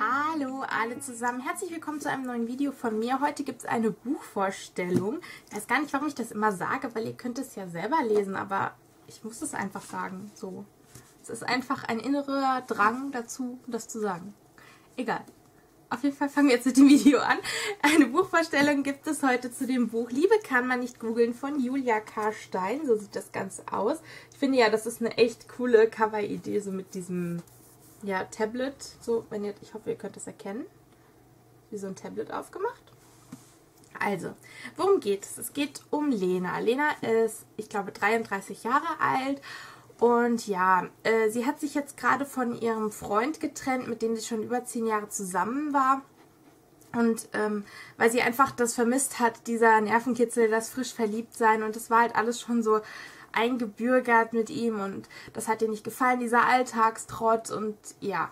Hallo alle zusammen, herzlich willkommen zu einem neuen Video von mir. Heute gibt es eine Buchvorstellung. Ich weiß gar nicht, warum ich das immer sage, weil ihr könnt es ja selber lesen, aber ich muss es einfach sagen. So. Es ist einfach ein innerer Drang dazu, das zu sagen. Egal. Auf jeden Fall fangen wir jetzt mit dem Video an. Eine Buchvorstellung gibt es heute zu dem Buch Liebe kann man nicht googeln von Julia K. Stein. So sieht das Ganze aus. Ich finde ja, das ist eine echt coole Cover-Idee, so mit diesem ja, Tablet. So, wenn ihr, ich hoffe, ihr könnt das erkennen. Wie so ein Tablet aufgemacht. Also, worum geht es? Es geht um Lena. Lena ist, ich glaube, 33 Jahre alt. Und ja, sie hat sich jetzt gerade von ihrem Freund getrennt, mit dem sie schon über 10 Jahre zusammen war. Und weil sie einfach das vermisst hat, dieser Nervenkitzel, das frisch verliebt sein. Und das war halt alles schon so eingebürgert mit ihm und das hat ihr nicht gefallen, dieser Alltagstrott. Und ja,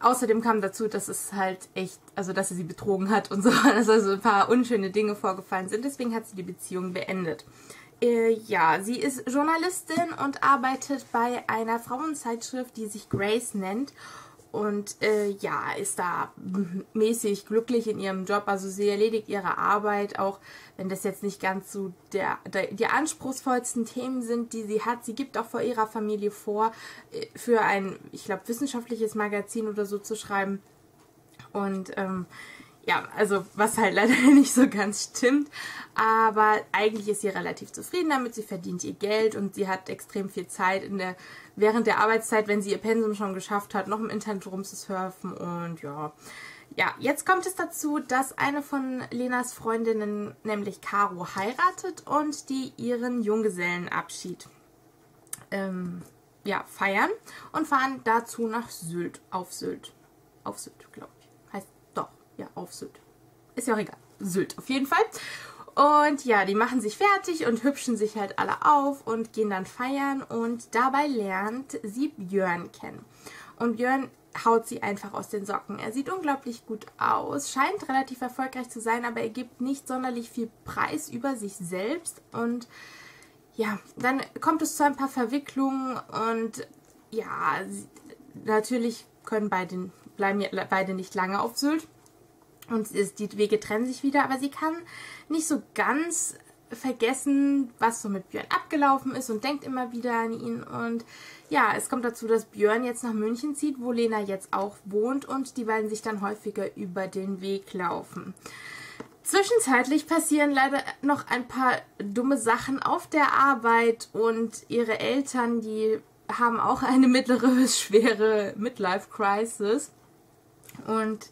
außerdem kam dazu, dass es halt echt, also dass sie betrogen hat und so, dass also ein paar unschöne Dinge vorgefallen sind. Deswegen hat sie die Beziehung beendet. Ja, sie ist Journalistin und arbeitet bei einer Frauenzeitschrift, die sich Grace nennt. Und ja, ist da mäßig glücklich in ihrem Job. Also sie erledigt ihre Arbeit, auch wenn das jetzt nicht ganz so die anspruchsvollsten Themen sind, die sie hat. Sie gibt auch vor ihrer Familie vor, für ein, ich glaube, wissenschaftliches Magazin oder so zu schreiben. Und ja, also was halt leider nicht so ganz stimmt, aber eigentlich ist sie relativ zufrieden damit, sie verdient ihr Geld und sie hat extrem viel Zeit während der Arbeitszeit, wenn sie ihr Pensum schon geschafft hat, noch im Internet rumzusurfen und ja. Ja, jetzt kommt es dazu, dass eine von Lenas Freundinnen, nämlich Caro, heiratet und die ihren Junggesellenabschied ja, feiern und fahren dazu nach Sylt, auf Sylt, glaube ich. Ja, auf Sylt. Ist ja auch egal. Sylt auf jeden Fall. Und ja, die machen sich fertig und hübschen sich halt alle auf und gehen dann feiern. Und dabei lernt sie Björn kennen. Und Björn haut sie einfach aus den Socken. Er sieht unglaublich gut aus, scheint relativ erfolgreich zu sein, aber er gibt nicht sonderlich viel Preis über sich selbst. Und ja, dann kommt es zu ein paar Verwicklungen. Und ja, natürlich bleiben beide nicht lange auf Sylt. Und die Wege trennen sich wieder, aber sie kann nicht so ganz vergessen, was so mit Björn abgelaufen ist und denkt immer wieder an ihn. Und ja, es kommt dazu, dass Björn jetzt nach München zieht, wo Lena jetzt auch wohnt und die beiden sich dann häufiger über den Weg laufen. Zwischenzeitlich passieren leider noch ein paar dumme Sachen auf der Arbeit und ihre Eltern, die haben auch eine mittlere bis schwere Midlife-Crisis. Und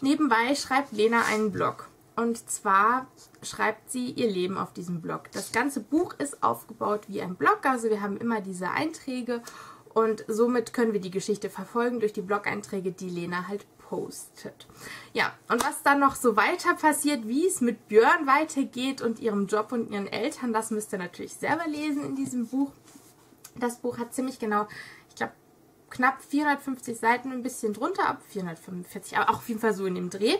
nebenbei schreibt Lena einen Blog. Und zwar schreibt sie ihr Leben auf diesem Blog. Das ganze Buch ist aufgebaut wie ein Blog. Also wir haben immer diese Einträge und somit können wir die Geschichte verfolgen durch die Blog-Einträge, die Lena halt postet. Ja, und was dann noch so weiter passiert, wie es mit Björn weitergeht und ihrem Job und ihren Eltern, das müsst ihr natürlich selber lesen in diesem Buch. Das Buch hat ziemlich genau, ich glaube, knapp 450 Seiten, ein bisschen drunter, ab 445, aber auch auf jeden Fall so in dem Dreh.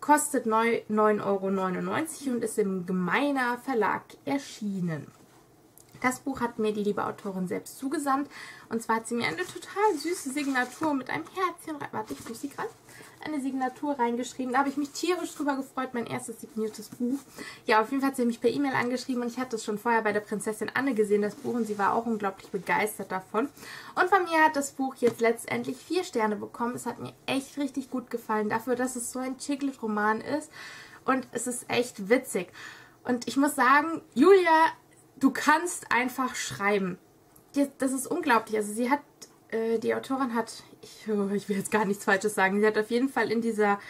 Kostet 9,99 € und ist im Gmeiner Verlag erschienen. Das Buch hat mir die liebe Autorin selbst zugesandt. Und zwar hat sie mir eine total süße Signatur mit einem Herzchen rein. Warte, ich muss sie gerade. Eine Signatur reingeschrieben. Da habe ich mich tierisch drüber gefreut. Mein erstes signiertes Buch. Ja, auf jeden Fall hat sie mich per E-Mail angeschrieben und ich hatte es schon vorher bei der Prinzessin Anne gesehen, das Buch, und sie war auch unglaublich begeistert davon. Und von mir hat das Buch jetzt letztendlich 4 Sterne bekommen. Es hat mir echt richtig gut gefallen, dafür, dass es so ein Chicklet-Roman ist. Und es ist echt witzig. Und ich muss sagen, Julia, du kannst einfach schreiben. Das ist unglaublich. Also sie hat, die Autorin hat, ich will jetzt gar nichts Falsches sagen, sie hat auf jeden Fall in dieser,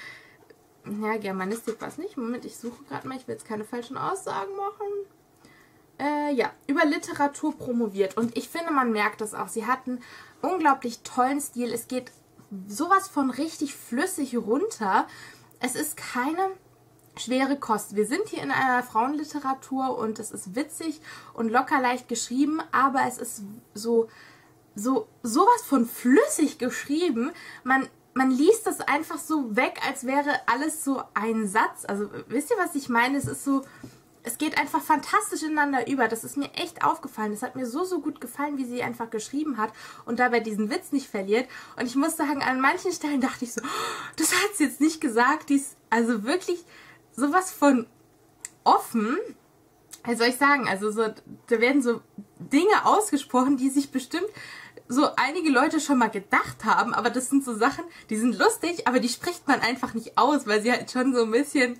ja, Germanistik war es nicht. Moment, ich suche gerade mal, ich will jetzt keine falschen Aussagen machen. Ja, über Literatur promoviert. Und ich finde, man merkt das auch. Sie hat einen unglaublich tollen Stil. Es geht sowas von richtig flüssig runter. Es ist keine schwere Kost. Wir sind hier in einer Frauenliteratur und es ist witzig und locker leicht geschrieben, aber es ist sowas von flüssig geschrieben. Man liest das einfach so weg, als wäre alles so ein Satz. Also, wisst ihr, was ich meine? Es ist so, Es geht einfach fantastisch ineinander über. Das ist mir echt aufgefallen. Das hat mir so, so gut gefallen, wie sie einfach geschrieben hat und dabei diesen Witz nicht verliert. Und ich muss sagen, an manchen Stellen dachte ich so, das hat sie jetzt nicht gesagt. Die ist also wirklich sowas von offen. Also soll ich sagen, also so, da werden so Dinge ausgesprochen, die sich bestimmt so einige Leute schon mal gedacht haben, aber das sind so Sachen, die sind lustig, aber die spricht man einfach nicht aus, weil sie halt schon so ein bisschen,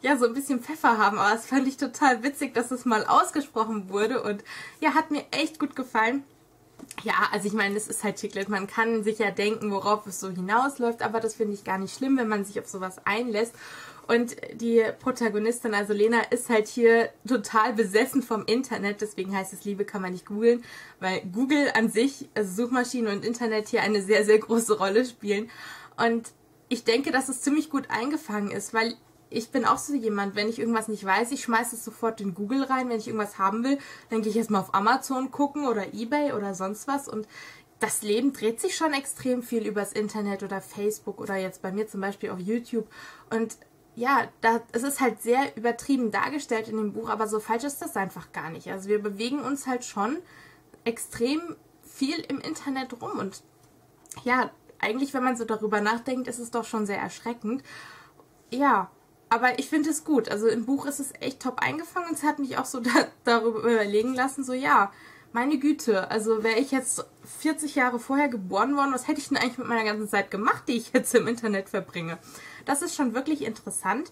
ja, so ein bisschen Pfeffer haben, aber das fand ich total witzig, dass das mal ausgesprochen wurde und ja, hat mir echt gut gefallen. Ja, also ich meine, das ist halt Chiclet, man kann sich ja denken, worauf es so hinausläuft, aber das finde ich gar nicht schlimm, wenn man sich auf sowas einlässt. Und die Protagonistin, also Lena, ist halt hier total besessen vom Internet, deswegen heißt es, Liebe kann man nicht googeln, weil Google an sich, also Suchmaschinen und Internet, hier eine sehr, sehr große Rolle spielen. Und ich denke, dass es ziemlich gut eingefangen ist, weil ich bin auch so jemand, wenn ich irgendwas nicht weiß, ich schmeiße es sofort in Google rein. Wenn ich irgendwas haben will, dann gehe ich erstmal auf Amazon gucken oder eBay oder sonst was. Und das Leben dreht sich schon extrem viel übers Internet oder Facebook oder jetzt bei mir zum Beispiel auf YouTube. Und ja, es ist halt sehr übertrieben dargestellt in dem Buch, aber so falsch ist das einfach gar nicht. Also wir bewegen uns halt schon extrem viel im Internet rum. Und ja, eigentlich, wenn man so darüber nachdenkt, ist es doch schon sehr erschreckend. Ja, aber ich finde es gut. Also im Buch ist es echt top eingefangen und es hat mich auch so darüber überlegen lassen, so ja, meine Güte, also wäre ich jetzt 40 Jahre vorher geboren worden, was hätte ich denn eigentlich mit meiner ganzen Zeit gemacht, die ich jetzt im Internet verbringe? Das ist schon wirklich interessant.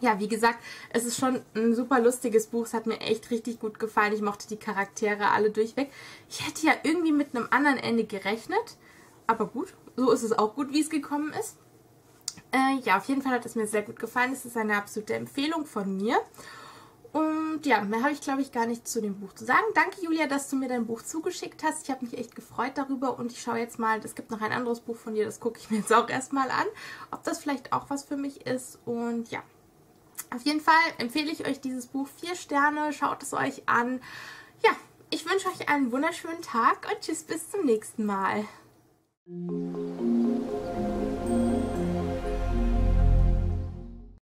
Ja, wie gesagt, es ist schon ein super lustiges Buch, es hat mir echt richtig gut gefallen, ich mochte die Charaktere alle durchweg. Ich hätte ja irgendwie mit einem anderen Ende gerechnet, aber gut, so ist es auch gut, wie es gekommen ist. Ja, auf jeden Fall hat es mir sehr gut gefallen. Es ist eine absolute Empfehlung von mir. Und ja, mehr habe ich, glaube ich, gar nicht zu dem Buch zu sagen. Danke, Julia, dass du mir dein Buch zugeschickt hast. Ich habe mich echt gefreut darüber und ich schaue jetzt mal, es gibt noch ein anderes Buch von dir, das gucke ich mir jetzt auch erstmal an, ob das vielleicht auch was für mich ist. Und ja, auf jeden Fall empfehle ich euch dieses Buch 4 Sterne. Schaut es euch an. Ja, ich wünsche euch einen wunderschönen Tag und tschüss, bis zum nächsten Mal.